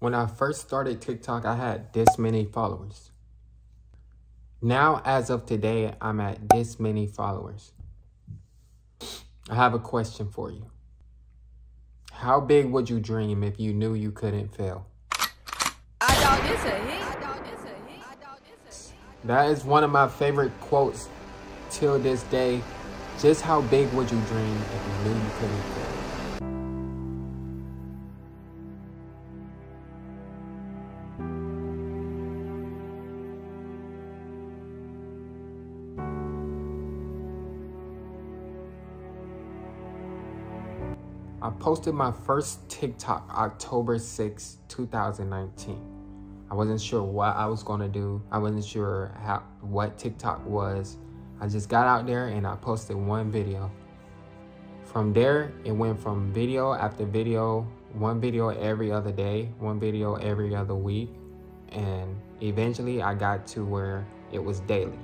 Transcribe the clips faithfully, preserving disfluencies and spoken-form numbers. When I first started TikTok, I had this many followers. Now, as of today, I'm at this many followers. I have a question for you. How big would you dream if you knew you couldn't fail? IDawg is a hit. That is one of my favorite quotes till this day. Just how big would you dream if you knew you couldn't fail? I posted my first TikTok October sixth, two thousand nineteen. I wasn't sure what I was going to do. I wasn't sure how, what TikTok was. I just got out there and I posted one video. From there, it went from video after video, one video every other day, one video every other week. And eventually I got to where it was daily.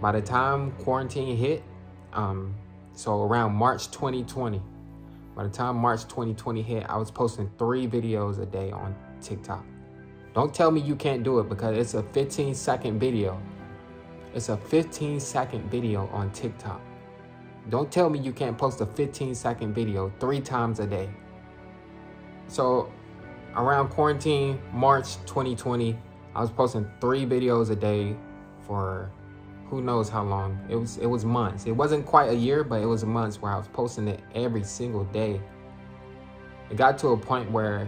By the time quarantine hit, um, so around March twenty twenty, by the time March twenty twenty hit, I was posting three videos a day on TikTok. Don't tell me you can't do it, because it's a fifteen second video. It's a fifteen second video on TikTok. Don't tell me you can't post a fifteen second video three times a day. So around quarantine, March twenty twenty, I was posting three videos a day for who knows how long. It was, it was months. It wasn't quite a year, but it was months where I was posting it every single day. It got to a point where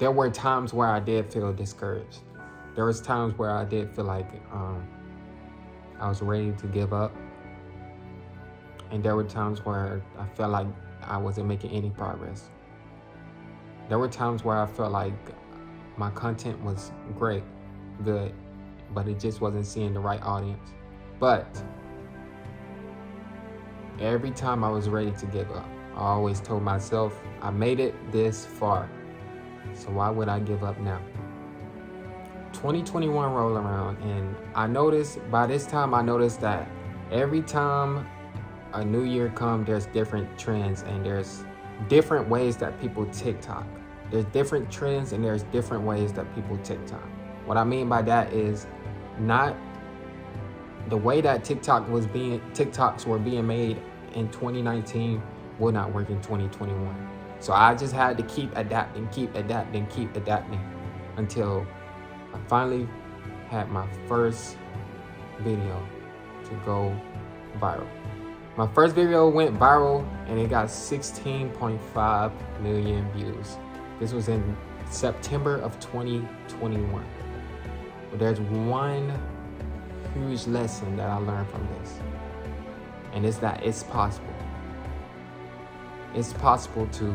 there were times where I did feel discouraged. There was times where I did feel like um, I was ready to give up. And there were times where I felt like I wasn't making any progress. There were times where I felt like my content was great, good, but it just wasn't seeing the right audience. But every time I was ready to give up, I always told myself, I made it this far, so why would I give up now? twenty twenty-one rolled around, and I noticed, by this time I noticed that every time a new year comes, there's different trends and there's different ways that people TikTok. There's different trends and there's different ways that people TikTok. What I mean by that is, not the way that TikTok was being TikToks were being made in twenty nineteen will not work in twenty twenty-one. So I just had to keep adapting, keep adapting, keep adapting until I finally had my first video to go viral. My first video went viral and it got sixteen point five million views. This was in September of twenty twenty-one. But there's one huge lesson that I learned from this, and it's that it's possible. It's possible to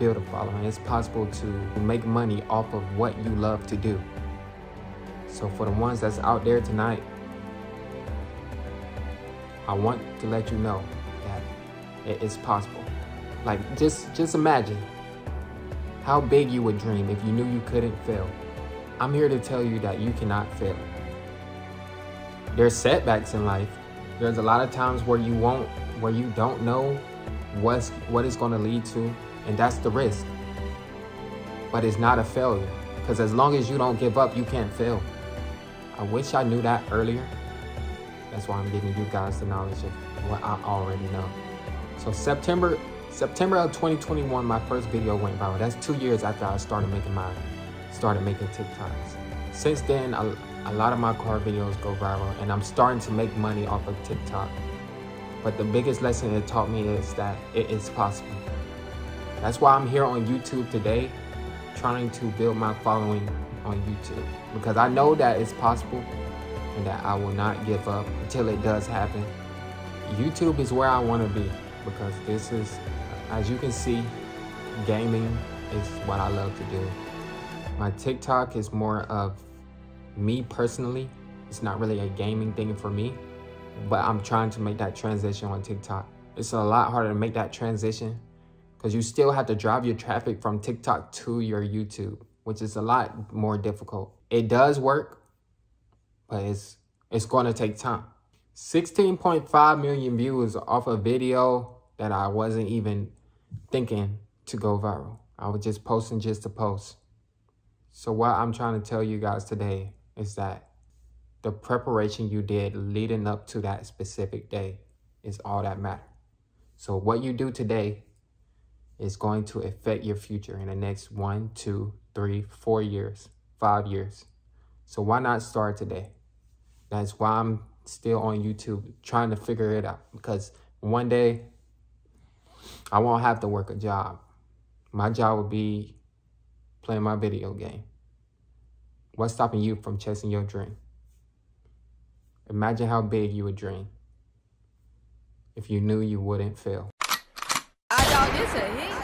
build a following. It's possible to make money off of what you love to do. So for the ones that's out there tonight, I want to let you know that it is possible. Like, just, just imagine how big you would dream if you knew you couldn't fail. I'm here to tell you that you cannot fail. There's setbacks in life. There's a lot of times where you won't, where you don't know what's, what it's going to lead to, and that's the risk. But it's not a failure, because as long as you don't give up, you can't fail. I wish I knew that earlier. That's why I'm giving you guys the knowledge of what I already know. So September, September of twenty twenty-one, my first video went viral. That's two years after I started making my, started making TikToks. Since then, a, a lot of my car videos go viral, and I'm starting to make money off of TikTok. But the biggest lesson it taught me is that it is possible. That's why I'm here on YouTube today, trying to build my following on YouTube, because I know that it's possible and that I will not give up until it does happen. YouTube is where I want to be, because this is, as you can see, gaming is what I love to do. My TikTok is more of me personally. It's not really a gaming thing for me, but I'm trying to make that transition on TikTok. It's a lot harder to make that transition because you still have to drive your traffic from TikTok to your YouTube, which is a lot more difficult. It does work, but it's, it's going to take time. sixteen point five million views off a video that I wasn't even thinking to go viral. I was just posting just to post. So what I'm trying to tell you guys today is that the preparation you did leading up to that specific day is all that matters. So what you do today is going to affect your future in the next one, two, three, four years, five years. So why not start today? That's why I'm still on YouTube trying to figure it out, because one day I won't have to work a job. My job will be playing my video game. What's stopping you from chasing your dream? Imagine how big you would dream if you knew you wouldn't fail. I thought this a hit.